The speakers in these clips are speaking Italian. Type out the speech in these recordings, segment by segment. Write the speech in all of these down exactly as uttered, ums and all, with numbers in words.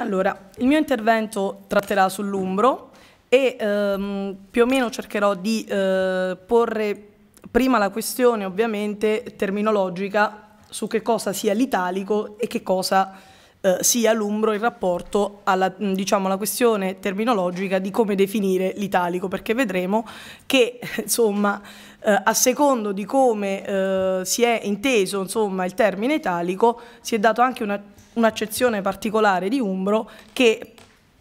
Allora, il mio intervento tratterà sull'Umbro e ehm, più o meno cercherò di eh, porre prima la questione ovviamente terminologica su che cosa sia l'italico e che cosa eh, sia l'umbro in rapporto alla, diciamo, alla questione terminologica di come definire l'italico, perché vedremo che insomma eh, a secondo di come eh, si è inteso insomma, il termine italico si è dato anche una, un'accezione particolare di umbro che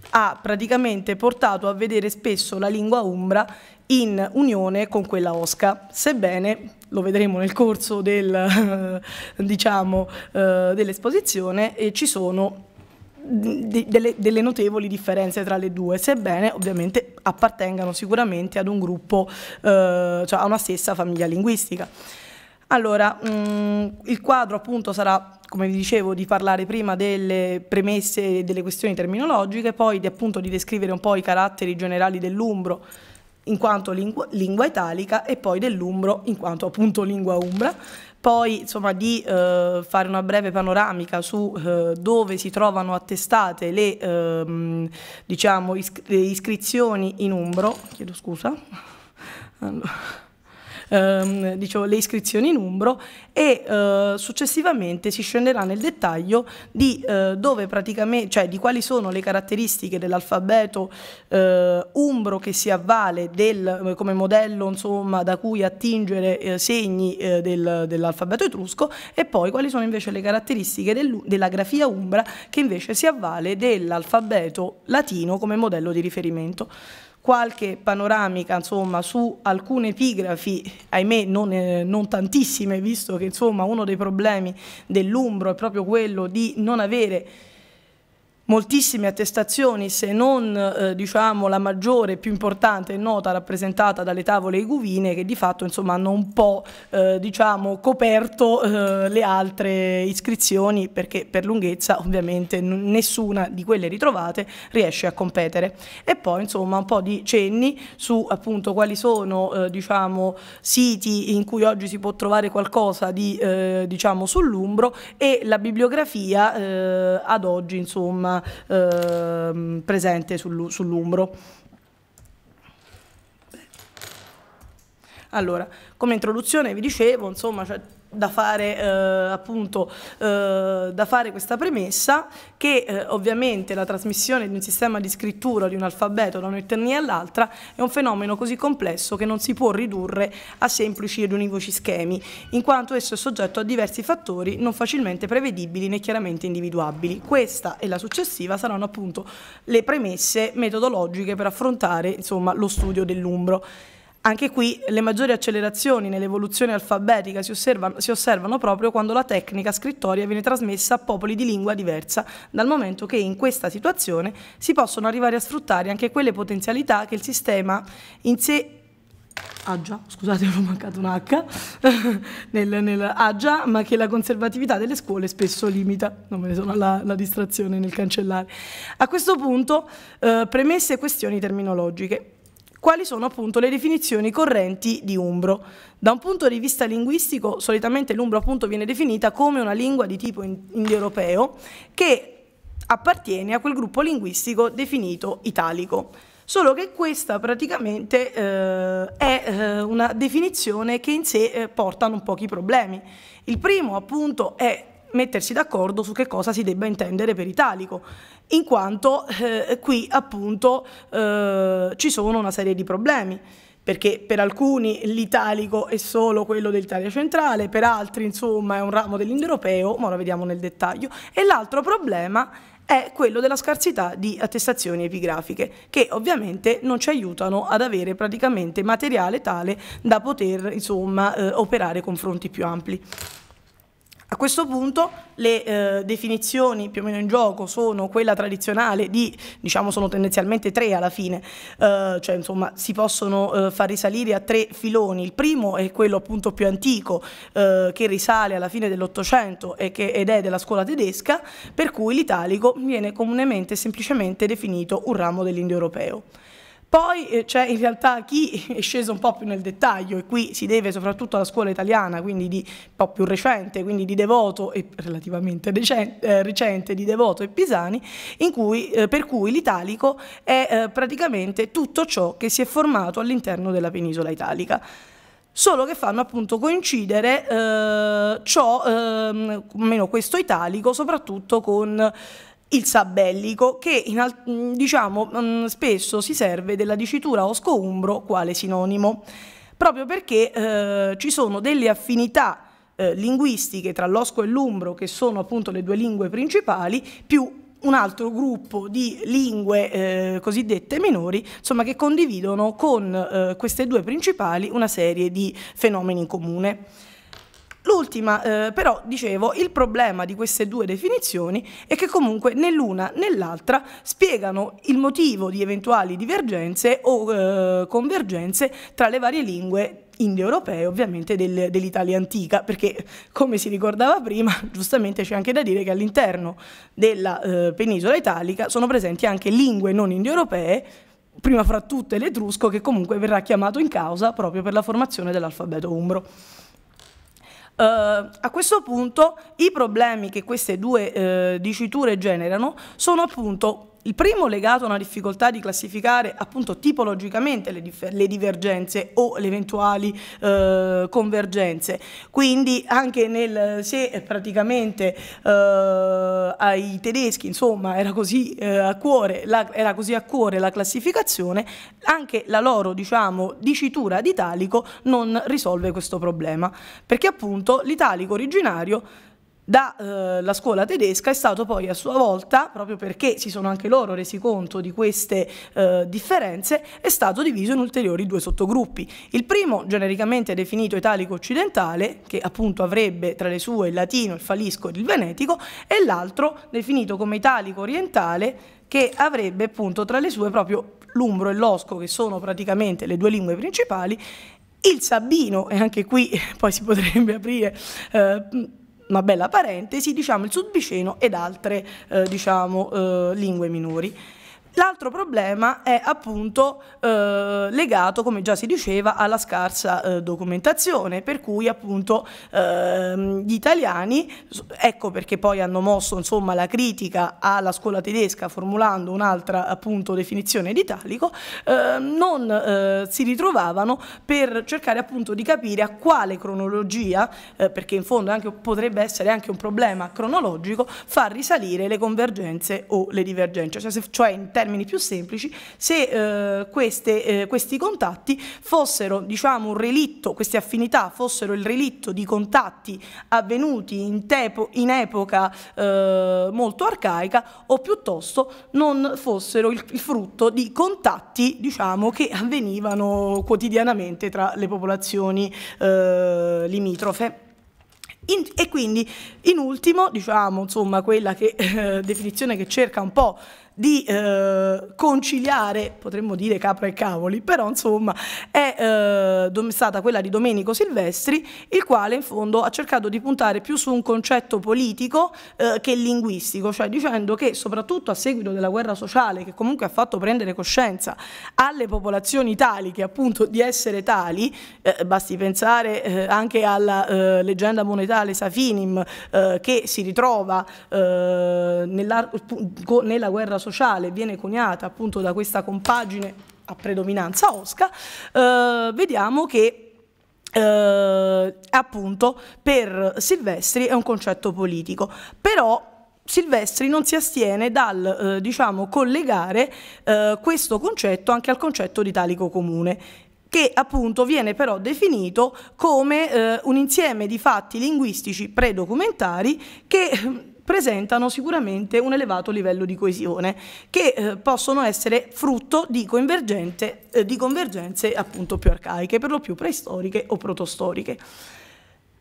ha praticamente portato a vedere spesso la lingua umbra in unione con quella osca, sebbene, lo vedremo nel corso del, diciamo, eh, dell'esposizione, eh, ci sono delle, delle notevoli differenze tra le due, sebbene ovviamente appartengano sicuramente ad un gruppo, eh, cioè a una stessa famiglia linguistica. Allora, mh, il quadro appunto sarà, come vi dicevo, di parlare prima delle premesse e delle questioni terminologiche, poi di, appunto di descrivere un po' i caratteri generali dell'umbro, in quanto lingua, lingua italica, e poi dell'umbro in quanto appunto lingua umbra, poi insomma di eh, fare una breve panoramica su eh, dove si trovano attestate le eh, diciamo iscri le iscrizioni in umbro, chiedo scusa, allora. Ehm, diciamo, le iscrizioni in umbro e eh, successivamente si scenderà nel dettaglio di eh, dove praticamente, cioè di quali sono le caratteristiche dell'alfabeto eh, umbro che si avvale del, come modello insomma, da cui attingere eh, segni eh, del, dell'alfabeto etrusco, e poi quali sono invece le caratteristiche del, della grafia umbra che invece si avvale dell'alfabeto latino come modello di riferimento. Qualche panoramica insomma, su alcune epigrafi, ahimè non, eh, non tantissime, visto che insomma, uno dei problemi dell'umbro è proprio quello di non avere moltissime attestazioni, se non eh, diciamo, la maggiore e più importante nota rappresentata dalle tavole iguvine, che di fatto insomma, hanno un po' eh, diciamo, coperto eh, le altre iscrizioni, perché per lunghezza ovviamente nessuna di quelle ritrovate riesce a competere. E poi insomma, un po' di cenni su appunto, quali sono eh, diciamo, siti in cui oggi si può trovare qualcosa di, eh, diciamo, sull'umbro, e la bibliografia eh, ad oggi insomma, Eh, presente sull'umbro. Allora, come introduzione vi dicevo, insomma, c'è da fare eh, appunto eh, da fare questa premessa che eh, ovviamente la trasmissione di un sistema di scrittura di un alfabeto da un'etnia all'altra è un fenomeno così complesso che non si può ridurre a semplici ed univoci schemi, in quanto esso è soggetto a diversi fattori non facilmente prevedibili né chiaramente individuabili. Questa e la successiva saranno appunto le premesse metodologiche per affrontare insomma lo studio dell'umbro. Anche qui le maggiori accelerazioni nell'evoluzione alfabetica si osservano, si osservano proprio quando la tecnica scrittoria viene trasmessa a popoli di lingua diversa, dal momento che in questa situazione si possono arrivare a sfruttare anche quelle potenzialità che il sistema in sé... Ah già, scusate, ho mancato un H, nel, nel, ah già, ma che la conservatività delle scuole spesso limita, non me ne sono la, la distrazione nel cancellare. A questo punto eh, premesse e questioni terminologiche. Quali sono appunto le definizioni correnti di umbro? Da un punto di vista linguistico, solitamente l'umbro appunto viene definita come una lingua di tipo indoeuropeo che appartiene a quel gruppo linguistico definito italico. Solo che questa praticamente eh, è eh, una definizione che in sé eh, porta non pochi problemi. Il primo appunto è mettersi d'accordo su che cosa si debba intendere per italico, in quanto eh, qui appunto eh, ci sono una serie di problemi, perché per alcuni l'italico è solo quello dell'Italia centrale, per altri insomma è un ramo dell'indoeuropeo, ma lo vediamo nel dettaglio. E l'altro problema è quello della scarsità di attestazioni epigrafiche, che ovviamente non ci aiutano ad avere praticamente materiale tale da poter insomma eh, operare confronti più ampi. A questo punto le eh, definizioni più o meno in gioco sono quella tradizionale di, diciamo sono tendenzialmente tre alla fine, eh, cioè insomma si possono eh, far risalire a tre filoni. Il primo è quello appunto più antico eh, che risale alla fine dell'Ottocento ed è della scuola tedesca, per cui l'italico viene comunemente e semplicemente definito un ramo dell'indoeuropeo. Poi eh, c'è in realtà chi è sceso un po' più nel dettaglio, e qui si deve soprattutto alla scuola italiana, quindi di, un po' più recente, quindi di Devoto, e relativamente recente, eh, recente di Devoto e Pisani, in cui, eh, per cui l'italico è eh, praticamente tutto ciò che si è formato all'interno della penisola italica. Solo che fanno appunto coincidere eh, ciò, eh, almeno questo italico, soprattutto con il sabellico, che in, diciamo spesso si serve della dicitura osco-umbro quale sinonimo, proprio perché eh, ci sono delle affinità eh, linguistiche tra l'osco e l'umbro, che sono appunto le due lingue principali, più un altro gruppo di lingue eh, cosiddette minori, insomma, che condividono con eh, queste due principali una serie di fenomeni in comune. L'ultima, eh, però, dicevo, il problema di queste due definizioni è che comunque né l'una né l'altra spiegano il motivo di eventuali divergenze o eh, convergenze tra le varie lingue indoeuropee, ovviamente del, dell'Italia antica, perché come si ricordava prima, giustamente c'è anche da dire che all'interno della eh, penisola italica sono presenti anche lingue non indoeuropee, prima fra tutte l'etrusco, che comunque verrà chiamato in causa proprio per la formazione dell'alfabeto umbro. Uh, a questo punto i problemi che queste due uh, diciture generano sono appunto il primo legato a una difficoltà di classificare appunto tipologicamente le, le divergenze o le eventuali uh, convergenze, quindi anche nel, se praticamente uh, ai tedeschi insomma era così, uh, a cuore, la, era così a cuore la classificazione, anche la loro diciamo dicitura di italico non risolve questo problema, perché appunto l'italico originario dalla eh, scuola tedesca è stato poi a sua volta, proprio perché si sono anche loro resi conto di queste eh, differenze, è stato diviso in ulteriori due sottogruppi. Il primo, genericamente definito italico occidentale, che appunto avrebbe tra le sue il latino, il falisco e il venetico, e l'altro definito come italico orientale, che avrebbe appunto tra le sue proprio l'umbro e l'osco, che sono praticamente le due lingue principali, il sabino, e anche qui poi si potrebbe aprire eh, una bella parentesi, diciamo il sud-piceno ed altre eh, diciamo, eh, lingue minori. L'altro problema è appunto eh, legato, come già si diceva, alla scarsa eh, documentazione, per cui appunto eh, gli italiani, ecco perché poi hanno mosso insomma la critica alla scuola tedesca formulando un'altra appunto definizione di italico, eh, non eh, si ritrovavano per cercare appunto di capire a quale cronologia, eh, perché in fondo anche, potrebbe essere anche un problema cronologico, far risalire le convergenze o le divergenze, cioè, se, cioè in termini più semplici, se eh, queste, eh, questi contatti fossero diciamo un relitto, queste affinità fossero il relitto di contatti avvenuti in, tepo, in epoca eh, molto arcaica, o piuttosto non fossero il, il frutto di contatti diciamo che avvenivano quotidianamente tra le popolazioni eh, limitrofe. In, e quindi in ultimo diciamo insomma quella che, eh, definizione che cerca un po' di eh, conciliare, potremmo dire capra e cavoli, però insomma è eh, stata quella di Domenico Silvestri, il quale in fondo ha cercato di puntare più su un concetto politico eh, che linguistico, cioè dicendo che soprattutto a seguito della guerra sociale, che comunque ha fatto prendere coscienza alle popolazioni italiche appunto di essere tali, eh, basti pensare eh, anche alla eh, leggenda monetale Safinim eh, che si ritrova eh, nella, nella guerra sociale sociale viene coniata appunto da questa compagine a predominanza osca, eh, vediamo che eh, appunto per Silvestri è un concetto politico, però Silvestri non si astiene dal eh, diciamo collegare eh, questo concetto anche al concetto di italico comune, che appunto viene però definito come eh, un insieme di fatti linguistici predocumentari che presentano sicuramente un elevato livello di coesione, che eh, possono essere frutto di, eh, di convergenze appunto più arcaiche, per lo più preistoriche o protostoriche.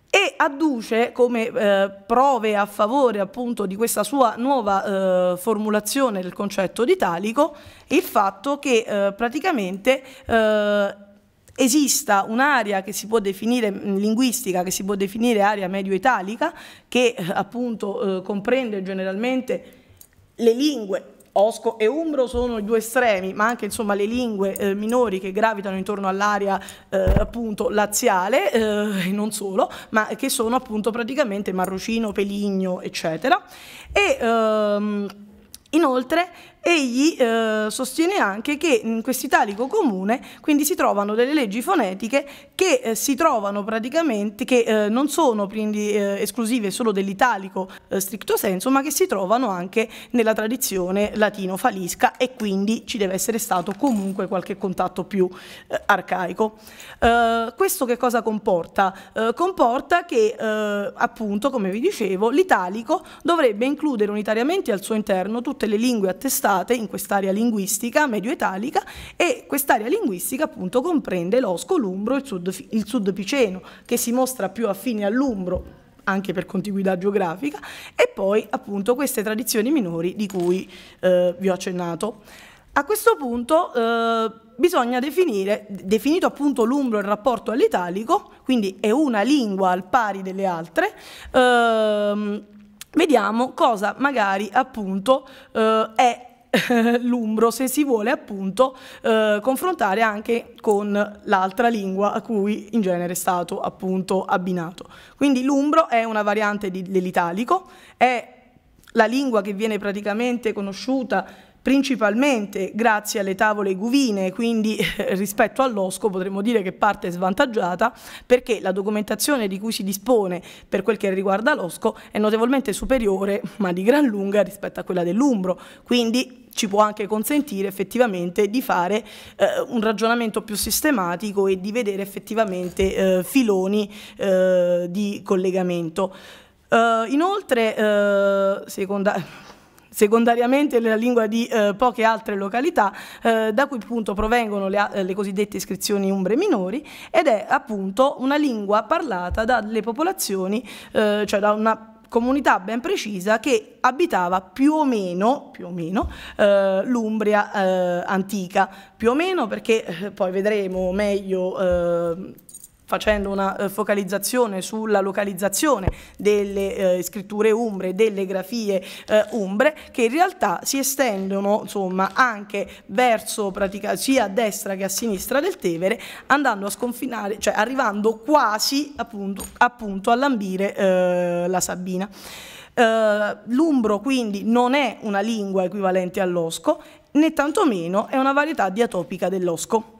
E adduce come eh, prove a favore appunto di questa sua nuova eh, formulazione del concetto di italico il fatto che eh, praticamente eh, esista un'area che si può definire linguistica, che si può definire area medio-italica, che appunto eh, comprende generalmente le lingue Osco e Umbro sono i due estremi, ma anche insomma le lingue eh, minori che gravitano intorno all'area eh, appunto laziale eh, e non solo, ma che sono appunto praticamente Marrocino, Peligno, eccetera. E ehm, inoltre egli eh, sostiene anche che in quest'italico comune quindi si trovano delle leggi fonetiche che eh, si trovano praticamente, che eh, non sono quindi eh, esclusive solo dell'italico eh, stricto senso, ma che si trovano anche nella tradizione latino-falisca, e quindi ci deve essere stato comunque qualche contatto più eh, arcaico. Eh, questo che cosa comporta? Eh, comporta che eh, appunto, come vi dicevo, l'italico dovrebbe includere unitariamente al suo interno tutte le lingue attestate in quest'area linguistica medio-italica, e quest'area linguistica appunto comprende l'osco, l'umbro e il sud-piceno, che si mostra più affine all'umbro anche per contiguità geografica, e poi appunto queste tradizioni minori di cui eh, vi ho accennato. A questo punto eh, bisogna definire, definito appunto l'umbro in rapporto all'italico, quindi è una lingua al pari delle altre, eh, vediamo cosa magari appunto eh, è l'umbro, se si vuole appunto eh, confrontare anche con l'altra lingua a cui in genere è stato appunto abbinato. Quindi l'umbro è una variante dell'italico, è la lingua che viene praticamente conosciuta principalmente grazie alle tavole iguvine, quindi eh, rispetto all'osco potremmo dire che parte è svantaggiata, perché la documentazione di cui si dispone per quel che riguarda l'osco è notevolmente superiore, ma di gran lunga, rispetto a quella dell'umbro, quindi ci può anche consentire effettivamente di fare eh, un ragionamento più sistematico e di vedere effettivamente eh, filoni eh, di collegamento. Uh, inoltre, uh, seconda... secondariamente la lingua di eh, poche altre località, eh, da cui appunto provengono le, le cosiddette iscrizioni umbre minori, ed è appunto una lingua parlata dalle popolazioni, eh, cioè da una comunità ben precisa che abitava più o meno, più o meno eh, l'Umbria eh, antica, più o meno perché eh, poi vedremo meglio eh, facendo una focalizzazione sulla localizzazione delle eh, scritture umbre, delle grafie eh, umbre, che in realtà si estendono insomma anche verso pratica, sia a destra che a sinistra del Tevere, andando a sconfinare, cioè arrivando quasi appunto, appunto a lambire eh, la Sabina. Eh, l'umbro quindi non è una lingua equivalente all'osco, né tantomeno è una varietà diatopica dell'osco,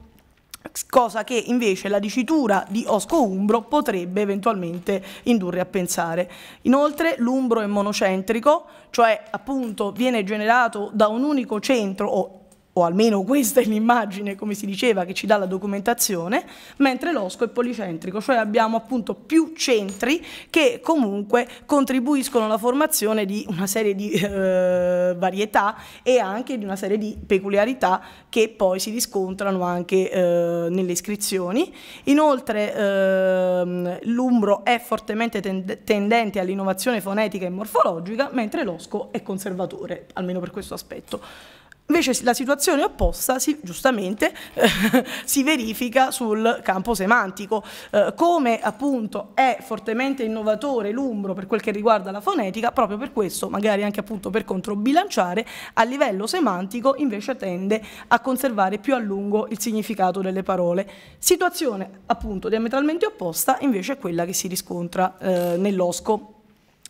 cosa che invece la dicitura di osco-umbro potrebbe eventualmente indurre a pensare. Inoltre l'umbro è monocentrico, cioè appunto viene generato da un unico centro, o, o almeno questa è l'immagine, come si diceva, che ci dà la documentazione, mentre l'osco è policentrico, cioè abbiamo appunto più centri che comunque contribuiscono alla formazione di una serie di eh, varietà e anche di una serie di peculiarità che poi si riscontrano anche eh, nelle iscrizioni. Inoltre eh, l'umbro è fortemente tend- tendente all'innovazione fonetica e morfologica, mentre l'osco è conservatore, almeno per questo aspetto. Invece la situazione opposta si, giustamente eh, si verifica sul campo semantico, eh, come appunto è fortemente innovatore l'umbro per quel che riguarda la fonetica, proprio per questo, magari anche appunto per controbilanciare, a livello semantico invece tende a conservare più a lungo il significato delle parole. Situazione appunto diametralmente opposta invece è quella che si riscontra eh, nell'osco.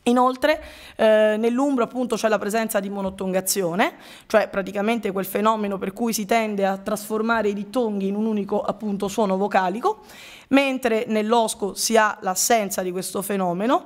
Inoltre eh, nell'umbro appunto c'è la presenza di monottongazione, cioè praticamente quel fenomeno per cui si tende a trasformare i dittonghi in un unico appunto suono vocalico, mentre nell'osco si ha l'assenza di questo fenomeno.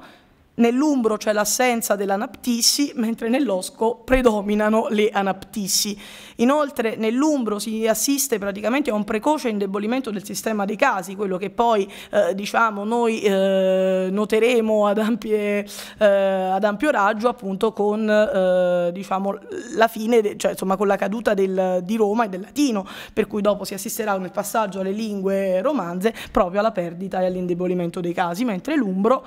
Nell'umbro c'è l'assenza dell'anaptissi, mentre nell'osco predominano le anaptissi. Inoltre nell'umbro si assiste praticamente a un precoce indebolimento del sistema dei casi, quello che poi eh, diciamo noi eh, noteremo ad, ampie, eh, ad ampio raggio appunto con eh, diciamo, la fine, de, cioè insomma con la caduta del, di Roma e del latino, per cui dopo si assisterà nel passaggio alle lingue romanze proprio alla perdita e all'indebolimento dei casi, mentre l'umbro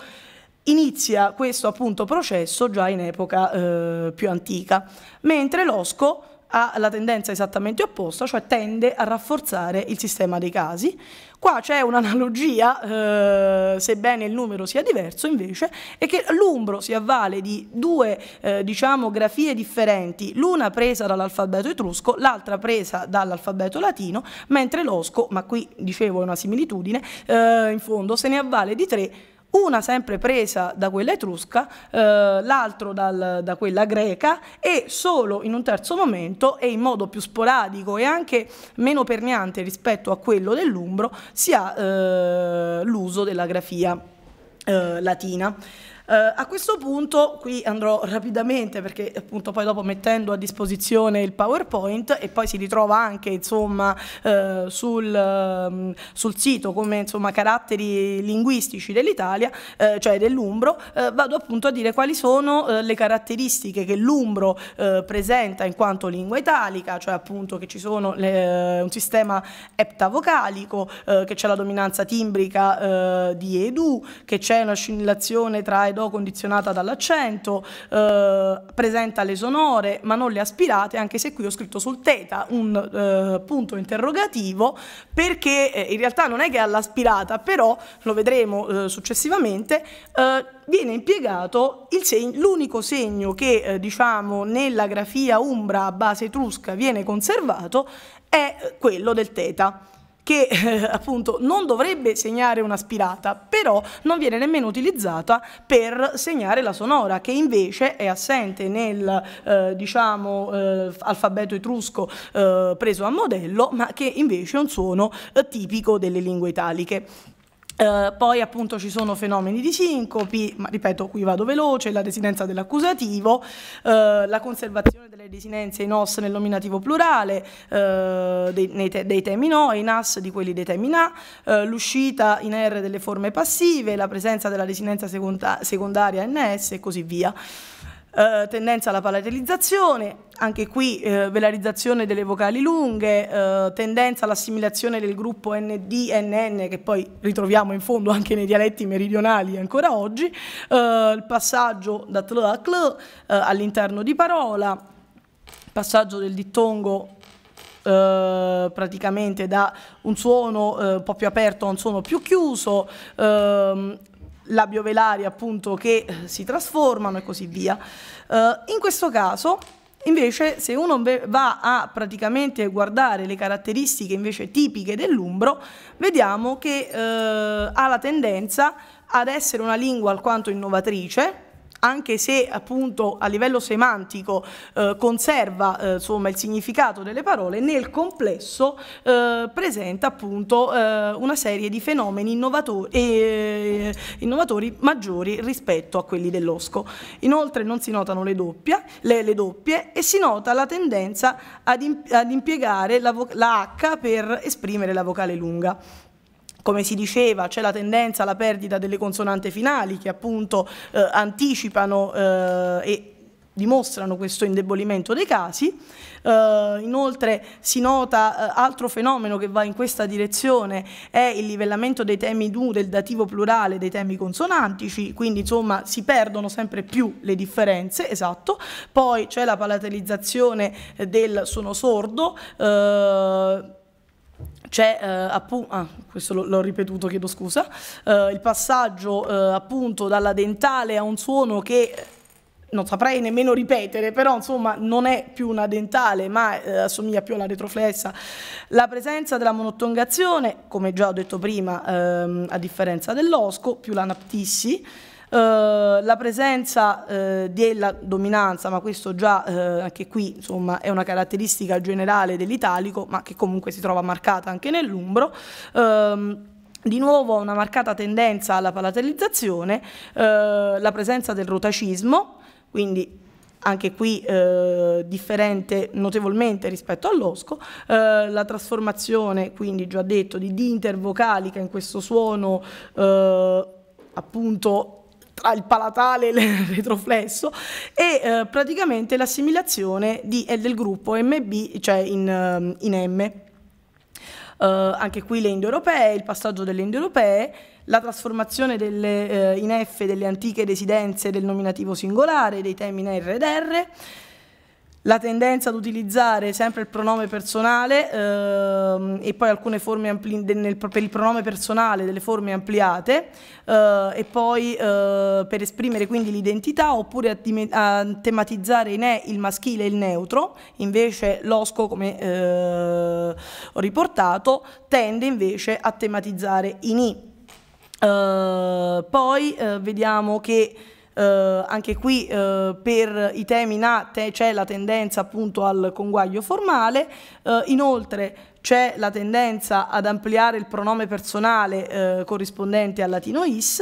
inizia questo appunto processo già in epoca eh, più antica, mentre l'osco ha la tendenza esattamente opposta, cioè tende a rafforzare il sistema dei casi. Qua c'è un'analogia, eh, sebbene il numero sia diverso invece, è che l'umbro si avvale di due eh, diciamo, grafie differenti, l'una presa dall'alfabeto etrusco, l'altra presa dall'alfabeto latino, mentre l'osco, ma qui dicevo è una similitudine, eh, in fondo se ne avvale di tre, una sempre presa da quella etrusca, eh, l'altro da quella greca e solo in un terzo momento e in modo più sporadico e anche meno perniante rispetto a quello dell'umbro si ha eh, l'uso della grafia eh, latina. Uh, a questo punto, qui andrò rapidamente perché appunto poi dopo mettendo a disposizione il PowerPoint e poi si ritrova anche insomma uh, sul, uh, sul sito come insomma caratteri linguistici dell'Italia, uh, cioè dell'umbro, uh, vado appunto a dire quali sono uh, le caratteristiche che l'umbro uh, presenta in quanto lingua italica, cioè appunto che ci sono le, uh, un sistema eptavocalico, uh, che c'è la dominanza timbrica uh, di edu, che c'è una scintillazione tra do condizionata dall'accento, eh, presenta le sonore ma non le aspirate, anche se qui ho scritto sul teta un eh, punto interrogativo perché eh, in realtà non è che ha l'aspirata, però lo vedremo eh, successivamente, eh, viene impiegato l'unico segno, segno che eh, diciamo nella grafia umbra a base etrusca viene conservato è quello del teta, che eh, appunto non dovrebbe segnare una spirata, però non viene nemmeno utilizzata per segnare la sonora, che invece è assente nel eh, diciamo eh, alfabeto etrusco eh, preso a modello, ma che invece è un suono eh, tipico delle lingue italiche. Uh, poi appunto ci sono fenomeni di sincopi, ma ripeto qui vado veloce, la desinenza dell'accusativo, uh, la conservazione delle desinenze in os nel nominativo plurale, uh, dei, te dei temi no, in as di quelli dei temi na, uh, l'uscita in r delle forme passive, la presenza della desinenza seconda secondaria ns e così via. Uh, tendenza alla palatalizzazione, anche qui uh, velarizzazione delle vocali lunghe, uh, tendenza all'assimilazione del gruppo N D N N che poi ritroviamo in fondo anche nei dialetti meridionali ancora oggi, uh, il passaggio da tl a cl uh, all'interno di parola, passaggio del dittongo Uh, praticamente da un suono uh, un po' più aperto a un suono più chiuso, uh, labiovelari appunto che si trasformano e così via. Uh, in questo caso invece se uno va a praticamente guardare le caratteristiche invece tipiche dell'umbro, vediamo che uh, ha la tendenza ad essere una lingua alquanto innovatrice, anche se appunto a livello semantico eh, conserva eh, insomma, il significato delle parole, nel complesso eh, presenta appunto eh, una serie di fenomeni innovatori, eh, innovatori maggiori rispetto a quelli dell'osco. Inoltre non si notano le, doppia, le, le doppie e si nota la tendenza ad, imp ad impiegare la, la H per esprimere la vocale lunga. Come si diceva, c'è la tendenza alla perdita delle consonanti finali che appunto eh, anticipano eh, e dimostrano questo indebolimento dei casi. Eh, inoltre si nota eh, altro fenomeno che va in questa direzione è il livellamento dei temi nu del dativo plurale dei temi consonantici, quindi insomma si perdono sempre più le differenze, esatto. Poi c'è la palatalizzazione eh, del sono sordo, eh, c'è eh, appunto, ah, questo l'ho ripetuto, chiedo scusa, eh, il passaggio eh, appunto dalla dentale a un suono che non saprei nemmeno ripetere, però insomma non è più una dentale ma eh, assomiglia più a una retroflessa, la presenza della monotongazione, come già ho detto prima, ehm, a differenza dell'osco, più l'anaptissi, Uh, la presenza uh, della dominanza, ma questo già uh, anche qui insomma è una caratteristica generale dell'italico, ma che comunque si trova marcata anche nell'umbro. Uh, Di nuovo una marcata tendenza alla palatalizzazione, uh, la presenza del rotacismo, quindi anche qui eh, differente notevolmente rispetto all'osco, eh, la trasformazione, quindi già detto, di d'intervocalica in questo suono eh, appunto tra il palatale e il retroflesso e eh, praticamente l'assimilazione del gruppo M B, cioè in, in M. Eh, anche qui le indoeuropee, il passaggio delle indoeuropee, la trasformazione delle, eh, in F delle antiche desidenze del nominativo singolare, dei temi in R ed R, la tendenza ad utilizzare sempre il pronome personale ehm, e poi alcune forme ampli nel, per il pronome personale delle forme ampliate eh, e poi eh, per esprimere quindi l'identità oppure a, a tematizzare in e il maschile e il neutro. Invece l'Osco, come eh, ho riportato, tende invece a tematizzare in i. Eh, poi eh, vediamo che Uh, anche qui uh, per i temi in te c'è la tendenza appunto al conguaglio formale, uh, inoltre c'è la tendenza ad ampliare il pronome personale uh, corrispondente al latino is,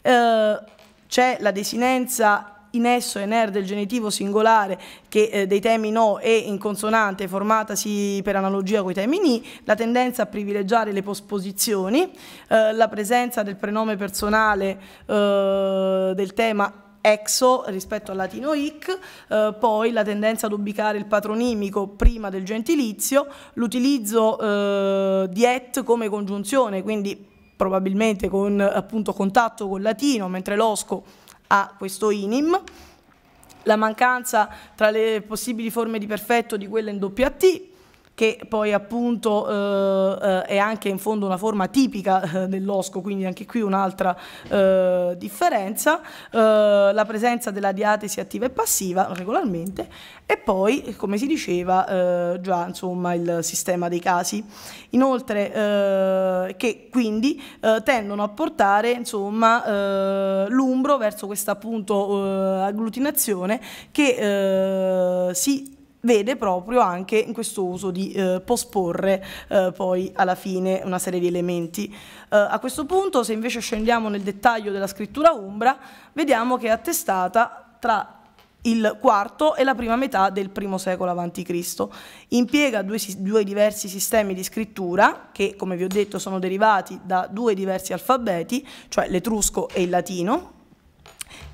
uh, c'è la desinenza in esso e in er del genitivo singolare che eh, dei temi no e in consonante formatasi per analogia coi temi ni, la tendenza a privilegiare le posposizioni, eh, la presenza del prenome personale eh, del tema exo rispetto al latino hic, eh, poi la tendenza ad ubicare il patronimico prima del gentilizio, l'utilizzo eh, di et come congiunzione, quindi probabilmente con appunto contatto col latino, mentre l'osco a questo inim, la mancanza tra le possibili forme di perfetto di quella in doppia T, che poi appunto eh, è anche in fondo una forma tipica eh, dell'osco, quindi anche qui un'altra eh, differenza, eh, la presenza della diatesi attiva e passiva regolarmente e poi, come si diceva, eh, già insomma il sistema dei casi, inoltre eh, che quindi eh, tendono a portare insomma eh, l'umbro verso questa appunto eh, agglutinazione che eh, si vede proprio anche in questo uso di eh, posporre eh, poi alla fine una serie di elementi. Eh, a questo punto, se invece scendiamo nel dettaglio della scrittura umbra, vediamo che è attestata tra il quarto e la prima metà del primo secolo avanti Cristo. Impiega due, due diversi sistemi di scrittura che, come vi ho detto, sono derivati da due diversi alfabeti, cioè l'etrusco e il latino.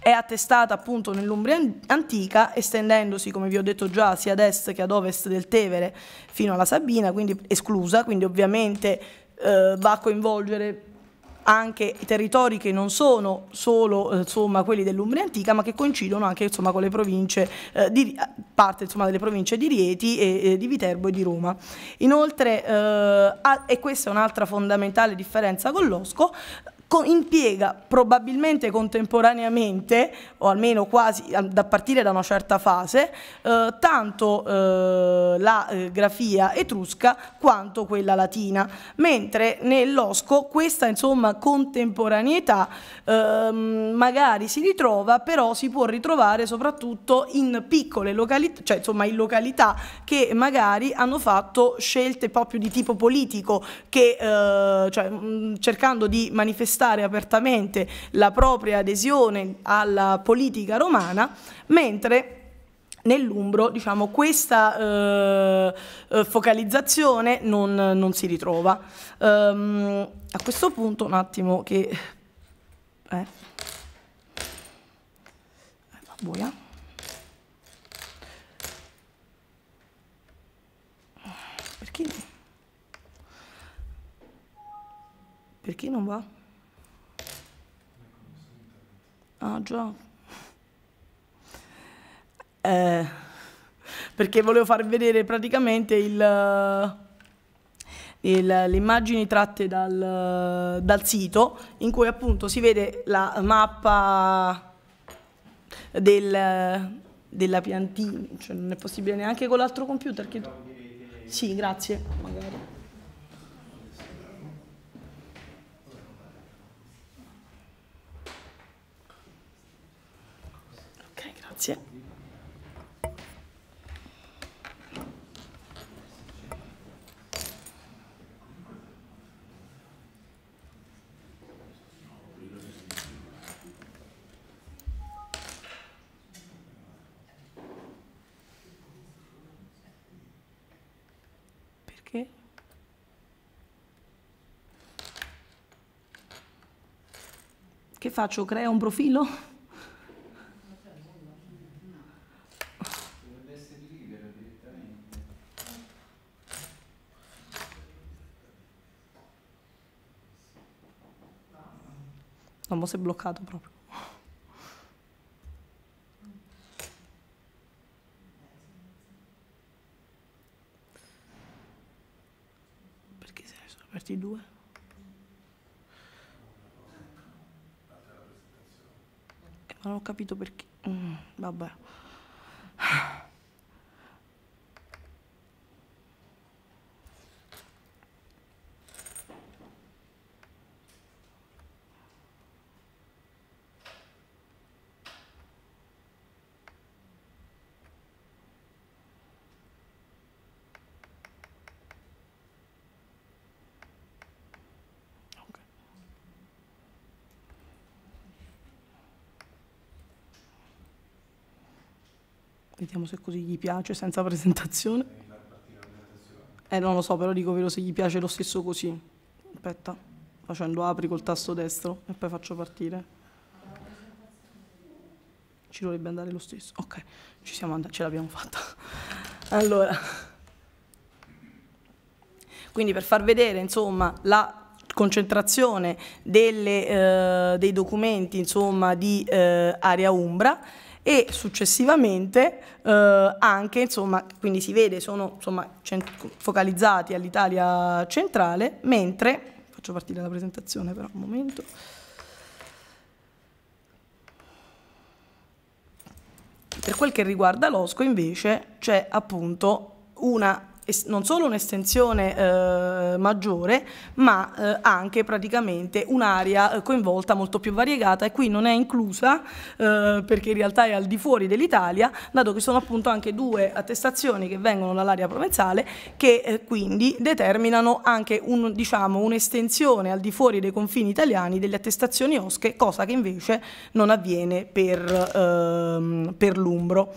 È attestata appunto nell'Umbria antica, estendendosi, come vi ho detto già, sia ad est che ad ovest del Tevere fino alla Sabina, quindi esclusa, quindi ovviamente eh, va a coinvolgere anche i territori che non sono solo insomma, quelli dell'Umbria antica, ma che coincidono anche insomma, con le province, eh, di, parte insomma, delle province di Rieti, e, e di Viterbo e di Roma. Inoltre, eh, ha, e questa è un'altra fondamentale differenza con l'Osco, impiega probabilmente contemporaneamente, o almeno quasi a partire da una certa fase, eh, tanto eh, la eh, grafia etrusca quanto quella latina, mentre nell'osco questa insomma contemporaneità eh, magari si ritrova, però si può ritrovare soprattutto in piccole località, cioè insomma in località che magari hanno fatto scelte proprio di tipo politico, che eh, cioè, mh, cercando di manifestare apertamente la propria adesione alla politica romana, mentre nell'umbro diciamo, questa eh, focalizzazione non, non si ritrova. Um, a questo punto un attimo che... Eh. Buia. Perché? Perché non va? Ah già, eh, perché volevo far vedere praticamente le immagini tratte dal, dal sito, in cui appunto si vede la mappa del, della piantina, cioè non è possibile neanche con l'altro computer. Che... Sì, grazie, magari. Perché? Che faccio? Creo un profilo? No, si è bloccato proprio. Parti due. Non ho capito perché. Mm, vabbè. Vediamo se così gli piace, senza presentazione. Eh, non lo so, però dico vero se gli piace lo stesso così. Aspetta, facendo apri col tasto destro e poi faccio partire. Ci dovrebbe andare lo stesso. Ok, ci siamo andati, ce l'abbiamo fatta. Allora. Quindi per far vedere, insomma, la concentrazione delle, eh, dei documenti, insomma, di eh, area umbra, e successivamente eh, anche, insomma, quindi si vede, sono insomma, focalizzati all'Italia centrale, mentre, faccio partire la presentazione però un momento, per quel che riguarda l'Osco invece c'è appunto una, non solo un'estensione eh, maggiore, ma eh, anche praticamente un'area coinvolta molto più variegata, e qui non è inclusa eh, perché in realtà è al di fuori dell'Italia, dato che sono appunto anche due attestazioni che vengono dall'area provenzale, che eh, quindi determinano anche un, diciamo, un'estensione al di fuori dei confini italiani delle attestazioni osche, cosa che invece non avviene per, ehm, per l'Umbro.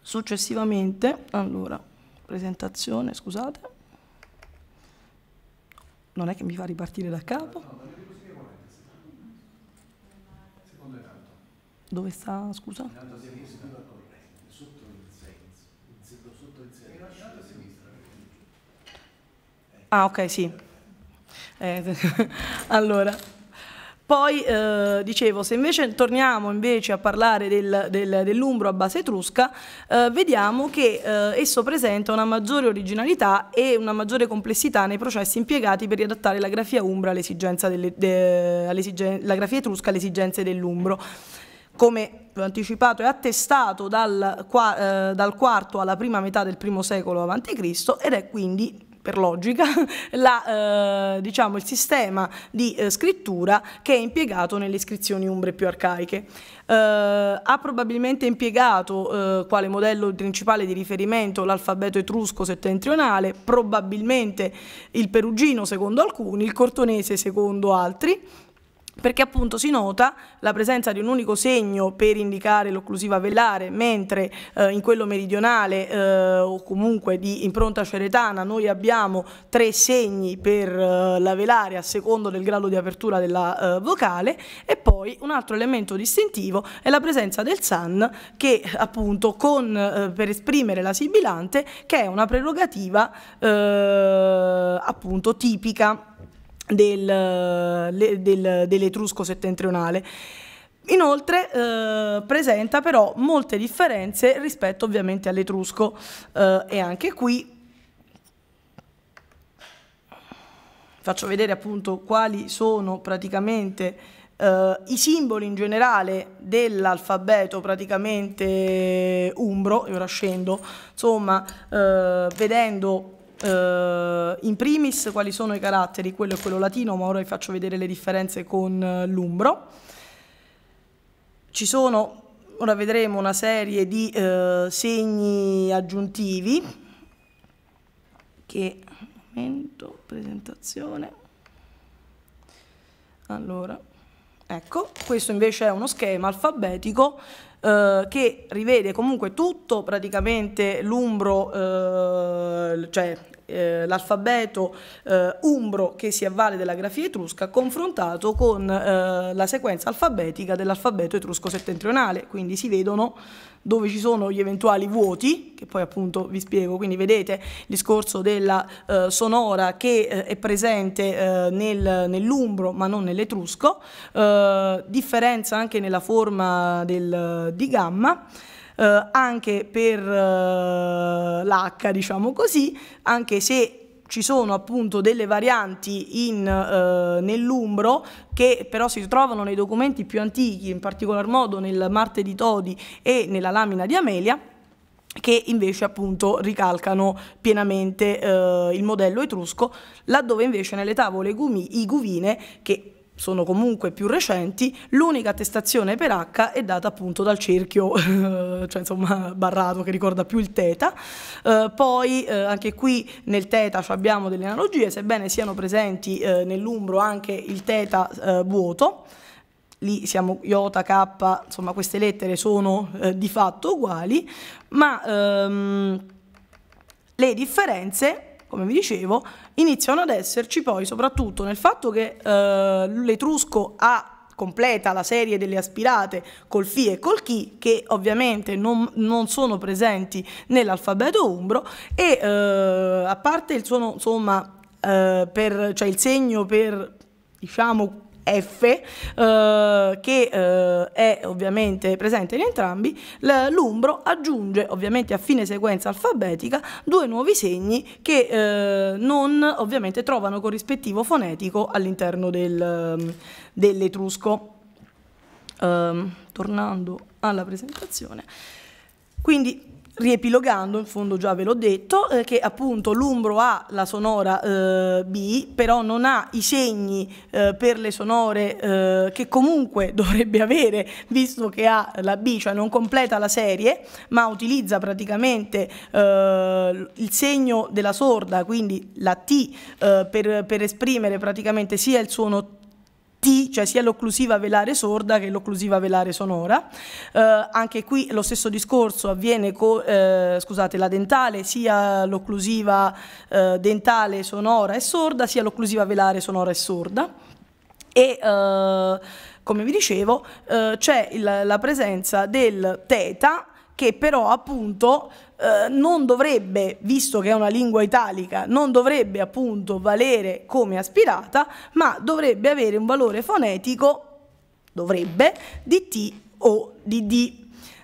Successivamente, allora, presentazione, scusate, non è che mi fa ripartire da capo. Dove sta, scusa? Ah, ok, sì. Eh, allora, poi eh, dicevo, se invece torniamo invece a parlare del, del, dell'Umbro a base etrusca, eh, vediamo che eh, esso presenta una maggiore originalità e una maggiore complessità nei processi impiegati per riadattare la grafia umbra all'esigenza delle, de, all'esigenza, la grafia etrusca alle esigenze dell'Umbro. Come anticipato e attestato dal, qua, eh, dal quarto alla prima metà del primo secolo avanti Cristo, ed è quindi, per logica, la, eh, diciamo, il sistema di eh, scrittura che è impiegato nelle iscrizioni umbre più arcaiche. Eh, ha probabilmente impiegato eh, quale modello principale di riferimento l'alfabeto etrusco settentrionale, probabilmente il perugino secondo alcuni, il cortonese secondo altri, perché appunto si nota la presenza di un unico segno per indicare l'occlusiva vellare, mentre eh, in quello meridionale eh, o comunque di impronta ceretana noi abbiamo tre segni per eh, la velare a secondo del grado di apertura della eh, vocale. E poi un altro elemento distintivo è la presenza del san, che appunto con, eh, per esprimere la sibilante, che è una prerogativa eh, appunto tipica Del, del, dell'etrusco settentrionale. Inoltre eh, presenta però molte differenze rispetto ovviamente all'etrusco, eh, e anche qui faccio vedere appunto quali sono praticamente eh, i simboli in generale dell'alfabeto praticamente umbro. Io ora scendo, insomma, eh, vedendo Uh, in primis quali sono i caratteri, quello e quello latino, ma ora vi faccio vedere le differenze con l'umbro. Ci sono, ora vedremo, una serie di uh, segni aggiuntivi che, momento, presentazione, allora, ecco, questo invece è uno schema alfabetico Uh, che rivede comunque tutto praticamente l'umbro, uh, cioè uh, l'alfabeto uh, umbro che si avvale della grafia etrusca, confrontato con uh, la sequenza alfabetica dell'alfabeto etrusco settentrionale. Quindi si vedono dove ci sono gli eventuali vuoti, che poi appunto vi spiego. Quindi vedete il discorso della uh, sonora che uh, è presente uh, nel, nell'umbro ma non nell'etrusco, uh, differenza anche nella forma del, di gamma, uh, anche per uh, l'H, diciamo così, anche se ci sono appunto delle varianti in, eh, nell'Umbro, che però si trovano nei documenti più antichi, in particolar modo nel Marte di Todi e nella Lamina di Amelia, che invece appunto ricalcano pienamente eh, il modello etrusco, laddove invece nelle tavole iguvine, che sono comunque più recenti, l'unica attestazione per H è data appunto dal cerchio, cioè insomma barrato, che ricorda più il teta. Eh, poi eh, anche qui nel teta abbiamo delle analogie, sebbene siano presenti eh, nell'Umbro anche il teta eh, vuoto. Lì siamo iota, K, insomma queste lettere sono eh, di fatto uguali, ma ehm, le differenze, come vi dicevo, iniziano ad esserci poi soprattutto nel fatto che eh, l'etrusco ha completa la serie delle aspirate col fi e col chi, che ovviamente non, non sono presenti nell'alfabeto umbro, e eh, a parte il suono, insomma, eh, per, cioè il segno per, diciamo, F, eh, che eh, è ovviamente presente in entrambi, l'Umbro aggiunge ovviamente a fine sequenza alfabetica due nuovi segni che eh, non ovviamente trovano corrispettivo fonetico all'interno del, dell'etrusco. Um, tornando alla presentazione, quindi riepilogando, in fondo già ve l'ho detto, eh, che appunto l'Umbro ha la sonora eh, B, però non ha i segni eh, per le sonore eh, che comunque dovrebbe avere, visto che ha la B, cioè non completa la serie, ma utilizza praticamente eh, il segno della sorda, quindi la T, eh, per, per esprimere praticamente sia il suono T, cioè sia l'occlusiva velare sorda che l'occlusiva velare sonora. Eh, anche qui lo stesso discorso avviene con eh, scusate, la dentale, sia l'occlusiva eh, dentale sonora e sorda, sia l'occlusiva velare sonora e sorda. E eh, come vi dicevo eh, c'è la presenza del teta, che però appunto eh, non dovrebbe, visto che è una lingua italica, non dovrebbe appunto valere come aspirata, ma dovrebbe avere un valore fonetico, dovrebbe, di T o di D.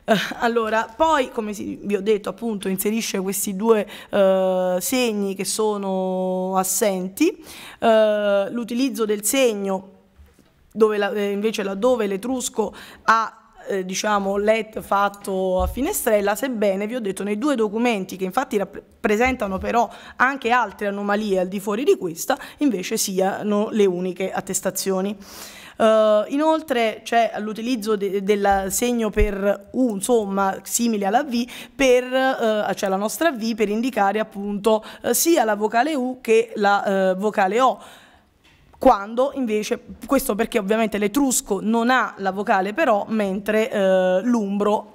Eh, allora, poi, come vi ho detto, appunto inserisce questi due eh, segni che sono assenti, eh, l'utilizzo del segno, dove la, invece laddove l'etrusco ha Eh, diciamo let fatto a finestrella, sebbene vi ho detto nei due documenti, che infatti rappresentano però anche altre anomalie al di fuori di questa, invece siano le uniche attestazioni. Uh, inoltre c'è l'utilizzo de del segno per U, insomma simile alla V, per, uh, cioè la nostra V, per indicare appunto uh, sia la vocale U che la uh, vocale O. Quando invece, questo perché ovviamente l'etrusco non ha la vocale però, mentre eh, l'umbro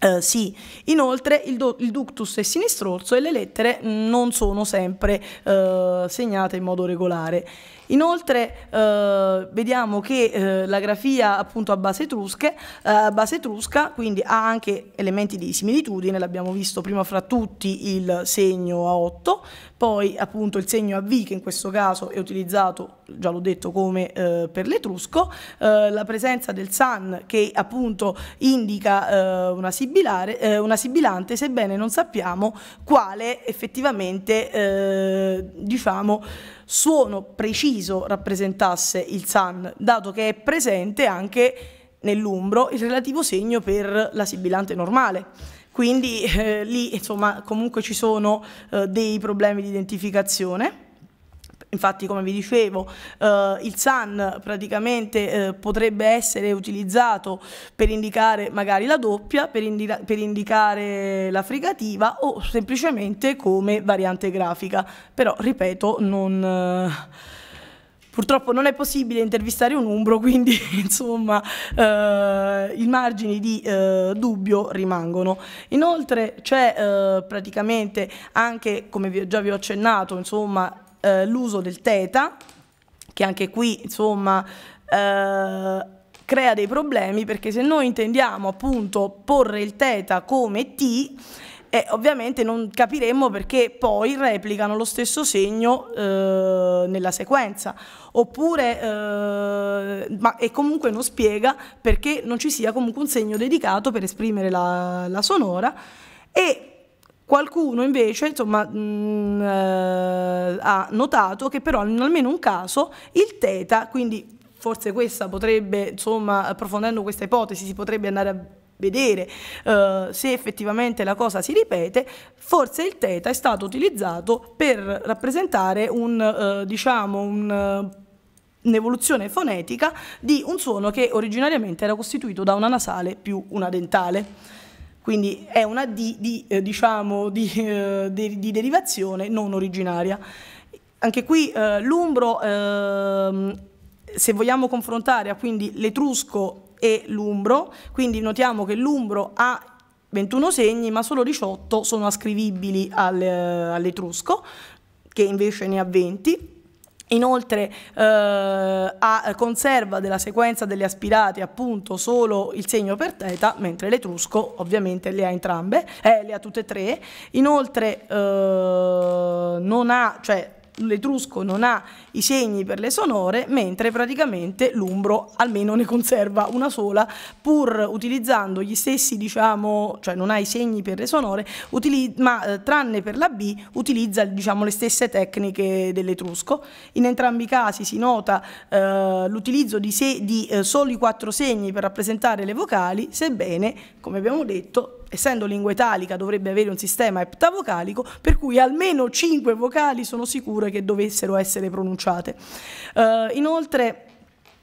eh, sì. Inoltre il, do, il ductus è sinistrorso e le lettere non sono sempre eh, segnate in modo regolare. Inoltre eh, vediamo che eh, la grafia appunto a base, etrusche, eh, base etrusca, quindi ha anche elementi di similitudine, l'abbiamo visto prima fra tutti il segno a otto, poi appunto il segno a V, che in questo caso è utilizzato, già l'ho detto, come eh, per l'etrusco, eh, la presenza del san, che appunto indica eh, una, sibilare, eh, una sibilante, sebbene non sappiamo quale effettivamente eh, diciamo suono preciso rappresentasse il san, dato che è presente anche nell'umbro il relativo segno per la sibilante normale. Quindi eh, lì insomma comunque ci sono eh, dei problemi di identificazione. Infatti, come vi dicevo, eh, il san praticamente eh, potrebbe essere utilizzato per indicare magari la doppia, per, indi per indicare la fricativa, o semplicemente come variante grafica. Però, ripeto, non, eh, purtroppo non è possibile intervistare un umbro, quindi insomma eh, i margini di eh, dubbio rimangono. Inoltre c'è eh, praticamente anche, come vi, già vi ho accennato, insomma, l'uso del teta, che anche qui insomma eh, crea dei problemi, perché se noi intendiamo appunto porre il teta come T, eh, ovviamente non capiremmo perché poi replicano lo stesso segno eh, nella sequenza, oppure eh, ma, e comunque non spiega perché non ci sia comunque un segno dedicato per esprimere la, la sonora. E Qualcuno invece, insomma, mh, eh, ha notato che però in almeno un caso il teta, quindi forse questa potrebbe, insomma, approfondendo questa ipotesi, si potrebbe andare a vedere eh, se effettivamente la cosa si ripete, forse il teta è stato utilizzato per rappresentare un, eh, diciamo, un... un'evoluzione fonetica di un suono che originariamente era costituito da una nasale più una dentale. Quindi è una D di, eh, diciamo, di, eh, di, di derivazione non originaria. Anche qui eh, l'umbro, eh, se vogliamo confrontare a quindi l'etrusco e l'umbro, quindi notiamo che l'umbro ha ventuno segni, ma solo diciotto sono ascrivibili al, eh, all'etrusco, che invece ne ha venti. Inoltre eh, ha, conserva della sequenza delle aspirate appunto solo il segno per teta, mentre l'etrusco ovviamente le ha entrambe, eh, le ha tutte e tre. Inoltre eh, non ha, cioè l'etrusco non ha i segni per le sonore, mentre praticamente l'umbro almeno ne conserva una sola, pur utilizzando gli stessi, diciamo, cioè non ha i segni per le sonore, ma eh, tranne per la B utilizza, diciamo, le stesse tecniche dell'etrusco. In entrambi i casi si nota eh, l'utilizzo di, di eh, soli quattro segni per rappresentare le vocali, sebbene, come abbiamo detto, essendo lingua italica dovrebbe avere un sistema eptavocalico, per cui almeno cinque vocali sono sicure che dovessero essere pronunciate. Uh, inoltre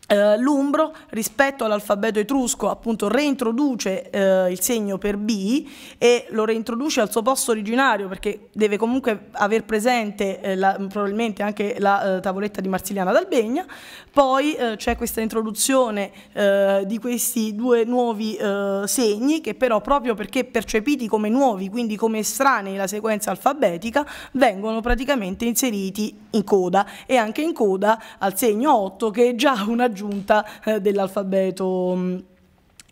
uh, l'umbro rispetto all'alfabeto etrusco appunto reintroduce uh, il segno per B e lo reintroduce al suo posto originario, perché deve comunque aver presente eh, la, probabilmente anche la uh, tavoletta di Marsiliana d'Albegna. Poi eh, c'è questa introduzione eh, di questi due nuovi eh, segni che però, proprio perché percepiti come nuovi, quindi come estranei alla sequenza alfabetica, vengono praticamente inseriti in coda, e anche in coda al segno otto, che è già un'aggiunta eh, dell'alfabeto mh,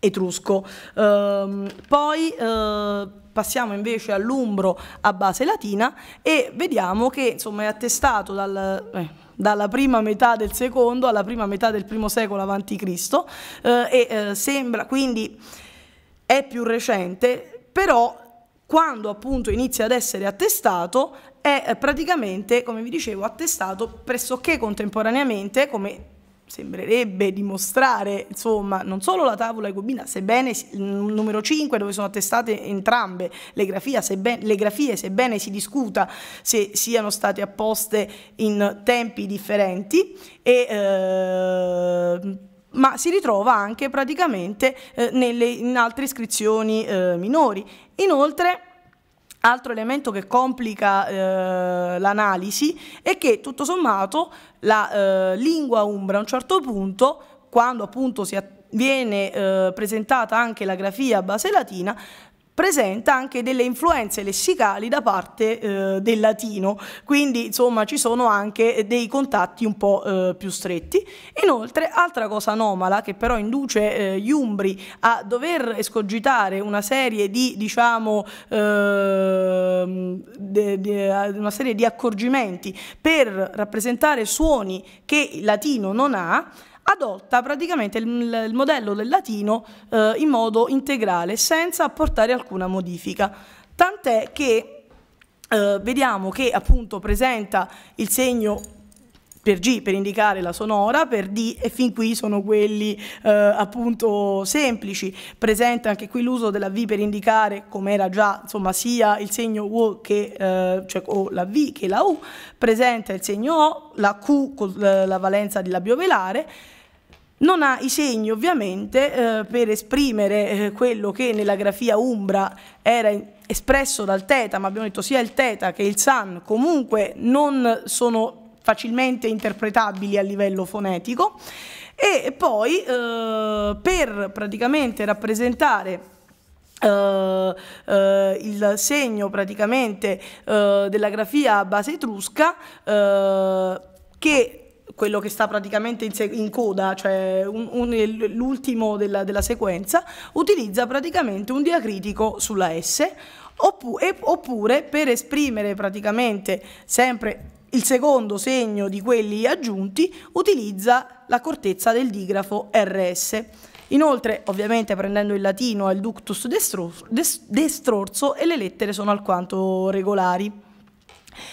etrusco. Ehm, poi eh, passiamo invece all'umbro a base latina e vediamo che, insomma, è attestato dal... Eh, dalla prima metà del secondo alla prima metà del primo secolo avanti Cristo eh, e eh, sembra, quindi è più recente, però quando appunto inizia ad essere attestato è eh, praticamente, come vi dicevo, attestato pressoché contemporaneamente, come sembrerebbe dimostrare, insomma, non solo la tavola iguvine, sebbene il numero cinque, dove sono attestate entrambe le grafie, sebbene, le grafie, sebbene si discuta se siano state apposte in tempi differenti, e, eh, ma si ritrova anche praticamente eh, nelle, in altre iscrizioni eh, minori. Inoltre, altro elemento che complica eh, l'analisi è che tutto sommato la eh, lingua umbra a un certo punto, quando appunto si viene eh, presentata anche la grafia a base latina, presenta anche delle influenze lessicali da parte eh, del latino, quindi insomma ci sono anche dei contatti un po' eh, più stretti. Inoltre, altra cosa anomala che però induce eh, gli umbri a dover escogitare una serie di, diciamo, eh, de, de, una serie di accorgimenti per rappresentare suoni che il latino non ha, adotta praticamente il, il modello del latino eh, in modo integrale, senza apportare alcuna modifica, tant'è che eh, vediamo che appunto presenta il segno per G per indicare la sonora, per D, e fin qui sono quelli eh, appunto semplici. Presenta anche qui l'uso della V per indicare, come era già, insomma, sia il segno U che eh, cioè, o la V che la U. Presenta il segno O, la Q con la valenza di labio velare. Non ha i segni ovviamente eh, per esprimere eh, quello che nella grafia umbra era espresso dal teta, ma abbiamo detto sia il teta che il san comunque non sono facilmente interpretabili a livello fonetico. E poi eh, per praticamente rappresentare eh, eh, il segno praticamente eh, della grafia a base etrusca, eh, che quello che sta praticamente in, in coda, cioè l'ultimo della, della sequenza, utilizza praticamente un diacritico sulla S, oppure, oppure per esprimere praticamente sempre il secondo segno di quelli aggiunti utilizza l'accortezza del digrafo R S. Inoltre, ovviamente prendendo il latino è il ductus destrorso e le lettere sono alquanto regolari.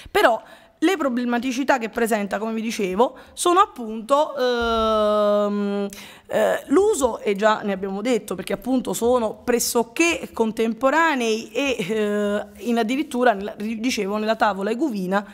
Però le problematicità che presenta, come vi dicevo, sono appunto ehm, eh, l'uso, e già ne abbiamo detto, perché appunto sono pressoché contemporanei e eh, in addirittura, dicevo, nella tavola iguvina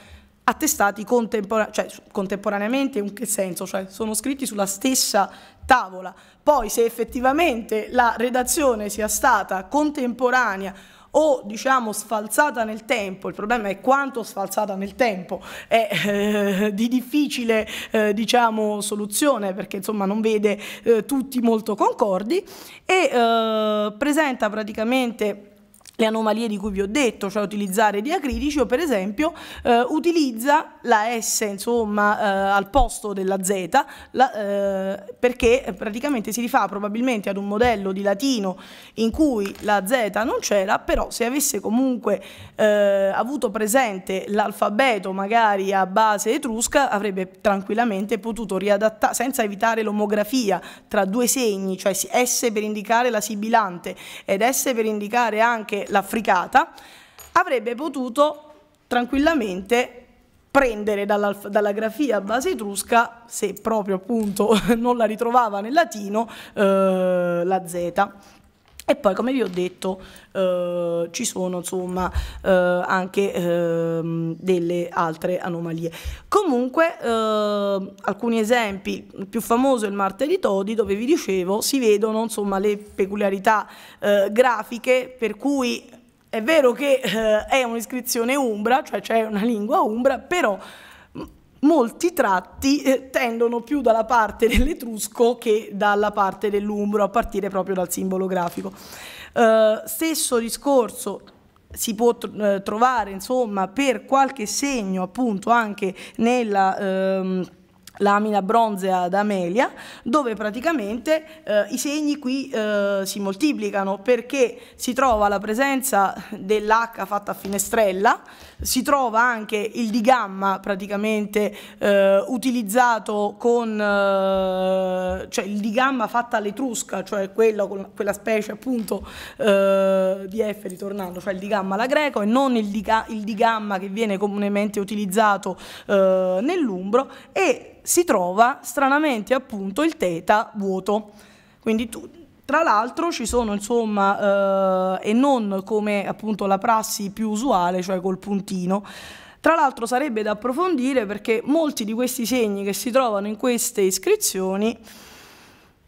attestati contemporan cioè, contemporaneamente, in che senso? Cioè, sono scritti sulla stessa tavola. Poi se effettivamente la redazione sia stata contemporanea o diciamo sfalsata nel tempo, il problema è quanto sfalsata nel tempo, è eh, di difficile eh, diciamo soluzione, perché insomma non vede eh, tutti molto concordi, e eh, presenta praticamente le anomalie di cui vi ho detto, cioè utilizzare diacritici, o per esempio eh, utilizza la S insomma eh, al posto della Z, la, eh, perché praticamente si rifà probabilmente ad un modello di latino in cui la Z non c'era, però se avesse comunque eh, avuto presente l'alfabeto magari a base etrusca avrebbe tranquillamente potuto riadattare, senza evitare l'omografia tra due segni, cioè S per indicare la sibilante ed S per indicare anche la fricata, avrebbe potuto tranquillamente prendere dalla, dalla grafia a base etrusca, se proprio appunto non la ritrovava nel latino, eh, la Z. E poi, come vi ho detto, eh, ci sono insomma eh, anche eh, delle altre anomalie. Comunque eh, alcuni esempi, il più famoso è il Marte di Todi, dove vi dicevo si vedono insomma le peculiarità eh, grafiche, per cui è vero che eh, è un'iscrizione umbra, cioè c'è una lingua umbra, però molti tratti eh, tendono più dalla parte dell'etrusco che dalla parte dell'umbro, a partire proprio dal simbolo grafico. Eh, stesso discorso si può tr trovare insomma per qualche segno appunto anche nella ehm, Lamina bronzea d'Amelia, dove praticamente eh, i segni qui eh, si moltiplicano, perché si trova la presenza dell'H fatta a finestrella, si trova anche il digamma praticamente eh, utilizzato con eh, cioè il digamma fatta all'etrusca, cioè quella, quella specie appunto eh, di F ritornando, cioè il digamma alla greco, e non il, diga, il digamma che viene comunemente utilizzato eh, nell'umbro, e si trova stranamente appunto il teta vuoto. Quindi tu, tra l'altro ci sono insomma eh, e non come appunto la prassi più usuale, cioè col puntino. Tra l'altro sarebbe da approfondire, perché molti di questi segni che si trovano in queste iscrizioni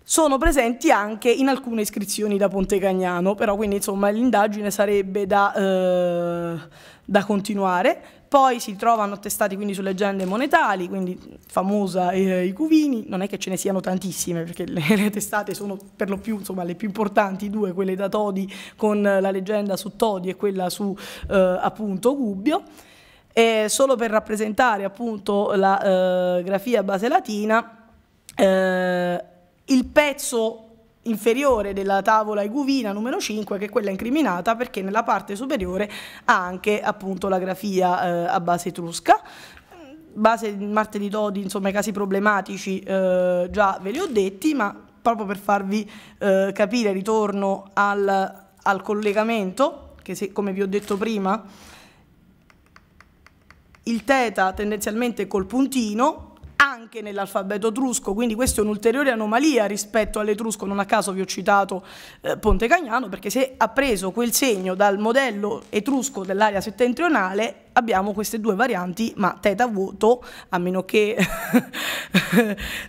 sono presenti anche in alcune iscrizioni da Pontecagnano, però quindi insomma l'indagine sarebbe da, eh, da continuare. Poi si trovano attestati quindi su leggende monetali, quindi famosa eh, i cuvini, non è che ce ne siano tantissime, perché le, le testate sono per lo più insomma le più importanti, due, quelle da Todi con la leggenda su Todi e quella su eh, appunto Gubbio. E solo per rappresentare appunto la eh, grafia base latina, eh, il pezzo inferiore della tavola iguvina numero cinque, che è quella incriminata, perché nella parte superiore ha anche appunto la grafia eh, a base etrusca. Base Marte di Todi, insomma i casi problematici eh, già ve li ho detti, ma proprio per farvi eh, capire ritorno al, al collegamento, che se, come vi ho detto prima, il teta tendenzialmente col puntino, anche nell'alfabeto etrusco, quindi questa è un'ulteriore anomalia rispetto all'etrusco. Non a caso vi ho citato eh, Pontecagnano, perché se ha preso quel segno dal modello etrusco dell'area settentrionale, abbiamo queste due varianti, ma teta vuoto, a meno che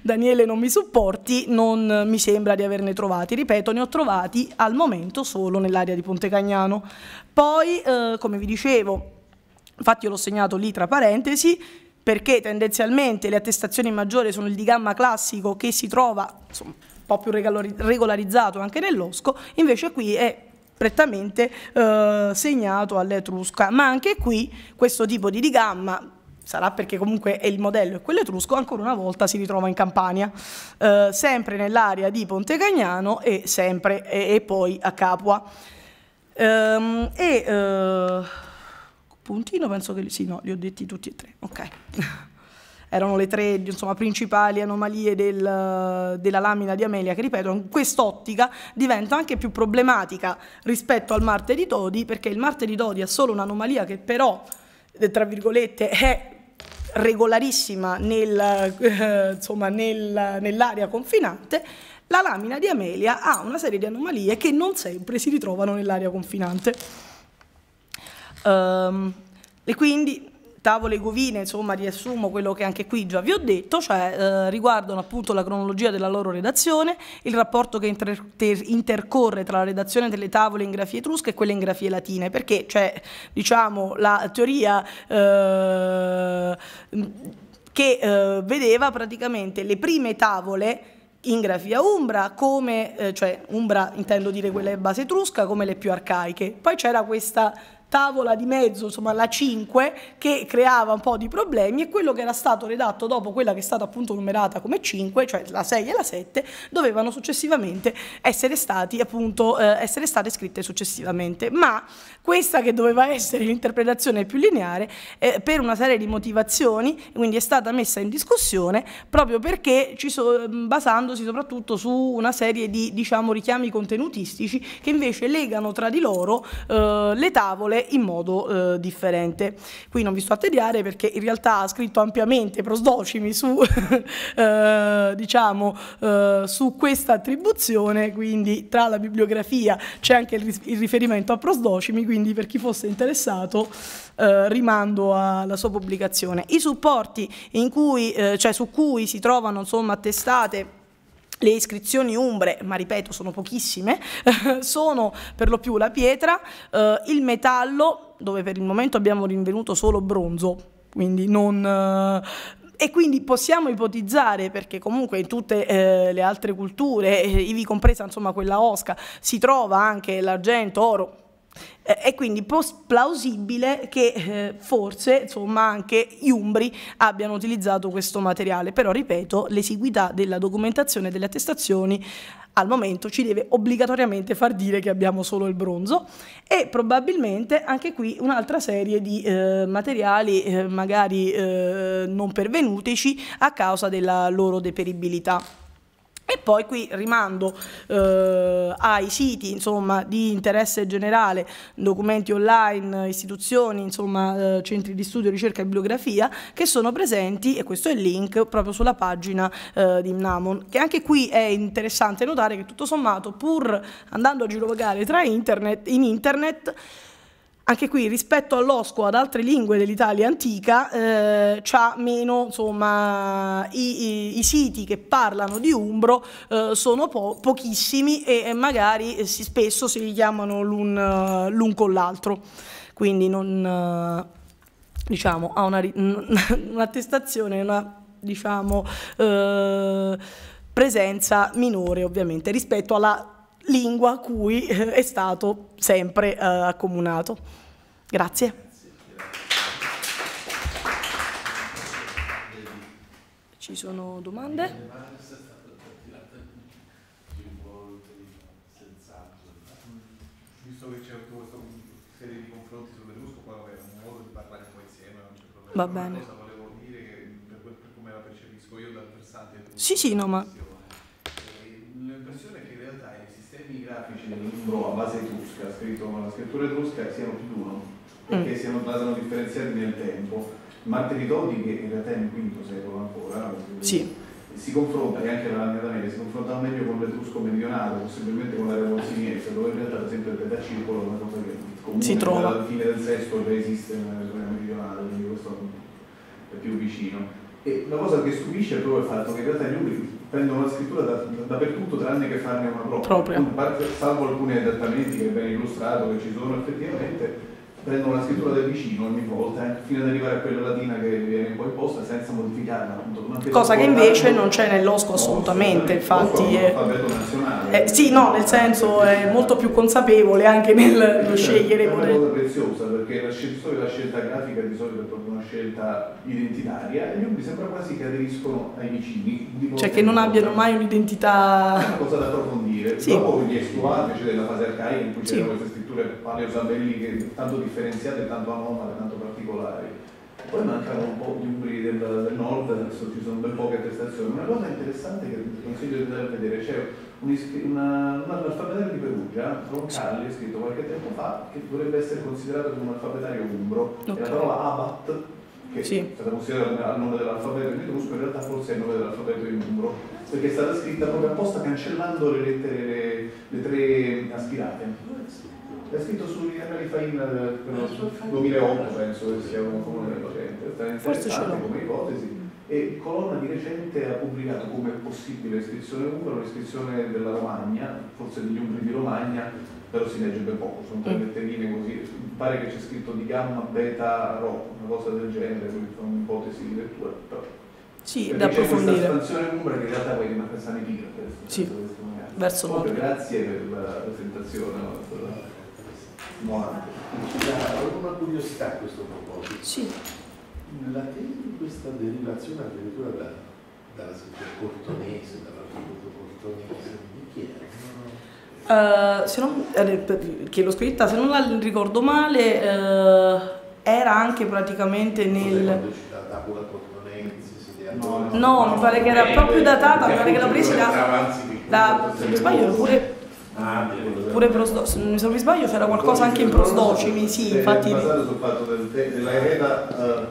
Daniele non mi supporti, non mi sembra di averne trovati. Ripeto, ne ho trovati al momento solo nell'area di Pontecagnano. Poi, eh, come vi dicevo, infatti io l'ho segnato lì tra parentesi, perché tendenzialmente le attestazioni maggiori sono il digamma classico, che si trova insomma, un po' più regolarizzato anche nell'Osco, invece qui è prettamente eh, segnato all'etrusca, ma anche qui questo tipo di digamma, sarà perché comunque è il modello e quello etrusco, ancora una volta si ritrova in Campania, eh, sempre nell'area di Pontecagnano e, sempre, e, e poi a Capua. Ehm, e... Eh, puntino penso che sì, no, li ho detti tutti e tre, ok. erano le tre, insomma, principali anomalie del, della Lamina di Amelia, che ripeto, in quest'ottica diventa anche più problematica rispetto al Marte di Todi, perché il Marte di Todi è solo un'anomalia che però, tra virgolette, è regolarissima nel, eh, insomma, nel, nell'area confinante. La Lamina di Amelia ha una serie di anomalie che non sempre si ritrovano nell'area confinante. Um, e quindi Tavole iguvine, insomma, riassumo quello che anche qui già vi ho detto, cioè eh, riguardano appunto la cronologia della loro redazione, il rapporto che inter intercorre tra la redazione delle tavole in grafie etrusche e quelle in grafie latine, perché c'è, diciamo, la teoria eh, che eh, vedeva praticamente le prime tavole in grafia umbra, come, eh, cioè umbra intendo dire quella in base etrusca, come le più arcaiche. Poi c'era questa tavola di mezzo, insomma la cinque, che creava un po' di problemi, e quello che era stato redatto dopo quella che è stata appunto numerata come cinque, cioè la sei e la sette, dovevano successivamente essere stati appunto eh, essere state scritte successivamente, ma questa che doveva essere l'interpretazione più lineare eh, per una serie di motivazioni quindi è stata messa in discussione, proprio perché ci so, basandosi soprattutto su una serie di, diciamo, richiami contenutistici che invece legano tra di loro eh, le tavole in modo eh, differente. Qui non vi sto a tediare, perché in realtà ha scritto ampiamente Prosdocimi su, eh, diciamo, eh, su questa attribuzione, quindi tra la bibliografia c'è anche il, il riferimento a Prosdocimi, quindi per chi fosse interessato eh, rimando alla sua pubblicazione. I supporti in cui, eh, cioè su cui si trovano, insomma, attestate le iscrizioni umbre, ma ripeto sono pochissime, sono per lo più la pietra, eh, il metallo, dove per il momento abbiamo rinvenuto solo bronzo, quindi non... Eh, e quindi possiamo ipotizzare, perché comunque in tutte eh, le altre culture, eh, ivi compresa insomma quella osca, si trova anche l'argento, oro, eh, e quindi plausibile che eh, forse, insomma, anche gli umbri abbiano utilizzato questo materiale, però ripeto, l'esiguità della documentazione e delle attestazioni al momento ci deve obbligatoriamente far dire che abbiamo solo il bronzo, e probabilmente anche qui un'altra serie di eh, materiali eh, magari eh, non pervenuteci a causa della loro deperibilità. E poi qui rimando eh, ai siti, insomma, di interesse generale, documenti online, istituzioni, insomma, eh, centri di studio, ricerca e bibliografia, che sono presenti, e questo è il link proprio sulla pagina eh, di Mnamon, che anche qui è interessante notare che tutto sommato, pur andando a girovagare tra internet, in internet, anche qui rispetto all'osco, ad altre lingue dell'Italia antica, eh, c'ha meno, insomma, i, i, i siti che parlano di umbro eh, sono po pochissimi e, e magari eh, si, spesso si richiamano l'un uh, con l'altro, quindi non, uh, diciamo, ha un'attestazione, una, una, diciamo, uh, presenza minore ovviamente rispetto alla lingua a cui è stato sempre eh, accomunato. Grazie. Ci sono domande? Visto che c'è questa serie di confronti sull'Etrusco, poi aveva un modo di parlare un po' insieme, non c'è problema. Va bene. Cosa volevo dire, che per quel per come la percepisco io dal versante. Sì, sì, no, ma l'impressione è che in realtà i sistemi grafici dell'umbro a base etrusca, scritto con la scrittura etrusca, siano più d'uno, perché mm. siano basano differenziati nel tempo. Marte di Todi, che in realtà è nel quinto secolo ancora, sì, si confronta, e anche la Lamina d'Amelia si confrontava meglio con l'etrusco meridionale, possibilmente con l'area volsiniese, dove in realtà per esempio il petacircolo è una cosa che comunque si trova alla fine del sesto già esiste nell'area meridionale, quindi questo è più vicino. E la cosa che stupisce è proprio il fatto che in realtà gli umbri prendono la scrittura da, da, dappertutto tranne che farne una propria, propria. Parte, salvo alcuni adattamenti che è ben illustrato che ci sono effettivamente, prendono la scrittura del vicino ogni volta eh, fino ad arrivare a quella latina che viene poi posta senza modificarla, appunto, cosa che invece non c'è nell'osco assolutamente, infatti è, è, è sì, no, nel senso è molto più consapevole anche nel sì, scegliere. È una cosa preziosa, perché la scelta, la scelta grafica di solito è proprio una scelta identitaria, e mi sembra quasi che aderiscono ai vicini, cioè che non volta. abbiano mai un'identità. È una cosa da approfondire, sì. Dopo gli estuati, cioè della fase arcaica in cui c'erano, sì, queste scritture paleosabelliche tanto differenziate, tanto anomale, tanto particolari, Poi mancano un po' gli umbri del, del nord, adesso ci sono ben poche attestazioni. Una cosa interessante che vi consiglio di andare a vedere, c'è un'alfabetario di Perugia, Roncalli, scritto qualche tempo fa, che dovrebbe essere considerato come un alfabetario umbro, okay. E la parola abat, che sì. è stata considerata il nome dell'alfabeto in etrusco, in realtà forse è il nome dell'alfabeto in umbro, perché è stata scritta proprio apposta cancellando le lettere, le, le tre aspirate. È scritto sugli anni fa in duemilaotto, penso che sia un comune recente, forse c'è come ipotesi, e Colonna di recente ha pubblicato come possibile iscrizione umbra, l'iscrizione della Romagna, forse degli umbri di Romagna, però si legge ben poco, sono tre letterine così, pare che c'è scritto di gamma, beta, rho, una cosa del genere, quindi sono un'ipotesi di lettura, però... Sì, da approfondire. C'è questa espansione umbra che in realtà poi rimane a San Epiro, sì, verso nord. Grazie per la presentazione. Buona. C'era una curiosità a questo proposito. Sì. La tesi di questa derivazione addirittura da, dalla scrittura cortonese, dall'alfabeto cortonese, di chi era? Uh, se non, perché l'ho scritta, se non la ricordo male, uh, era anche praticamente nel... Quando ci la tavola cortonese, si deve... No, no, no, mi pare che era proprio datata, mi pare che la presi da... da se mi sbaglio, pure... Ah, pure Prosdocimi, se non mi sbaglio c'era qualcosa anche in Prosdocimi, sì, infatti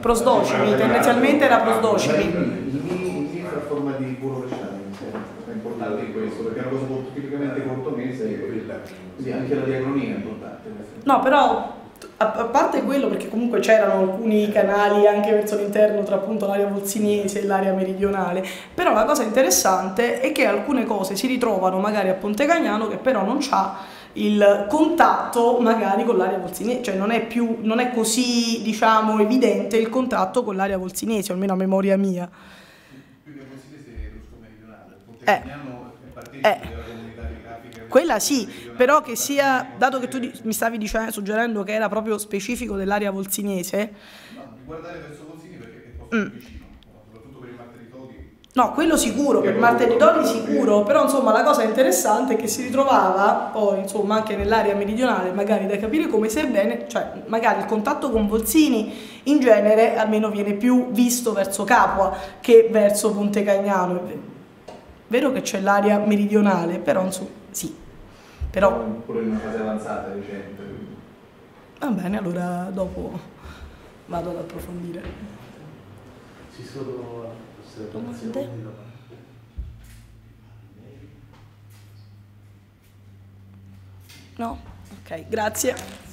Prosdocimi, tendenzialmente era Prosdocimi. Lì a forma di burro è importante questo, perché è una cosa molto tipicamente cortonese, quindi anche la diacronia è importante. No, però a parte quello, perché comunque c'erano alcuni canali anche verso l'interno tra appunto l'area volsinese e l'area meridionale, però la cosa interessante è che alcune cose si ritrovano magari a Pontecagnano che però non c'ha il contatto magari con l'area volsinese, cioè non è più, non è così diciamo evidente il contatto con l'area volsinese, almeno a memoria mia. L'area volsinese è l'Etrusco meridionale, Pontecagnano è partito eh. della comunità geografica. Quella sì. Però che sia, dato che tu mi stavi dicendo, suggerendo che era proprio specifico dell'area volsinese... No, guardare verso Volsini perché è proprio mm. vicino, soprattutto per il Marte di Todi. No, quello sicuro, per il Marte di Todi sicuro, però insomma la cosa interessante è che si ritrovava poi insomma anche nell'area meridionale, magari da capire come sebbene, cioè magari il contatto con Volsini in genere almeno viene più visto verso Capua che verso Pontecagnano. È vero che c'è l'area meridionale, però insomma sì. Però... Pure in una fase avanzata recente. Va bene, allora dopo vado ad approfondire. Ci sono osservazioni da parte? No? Ok, grazie.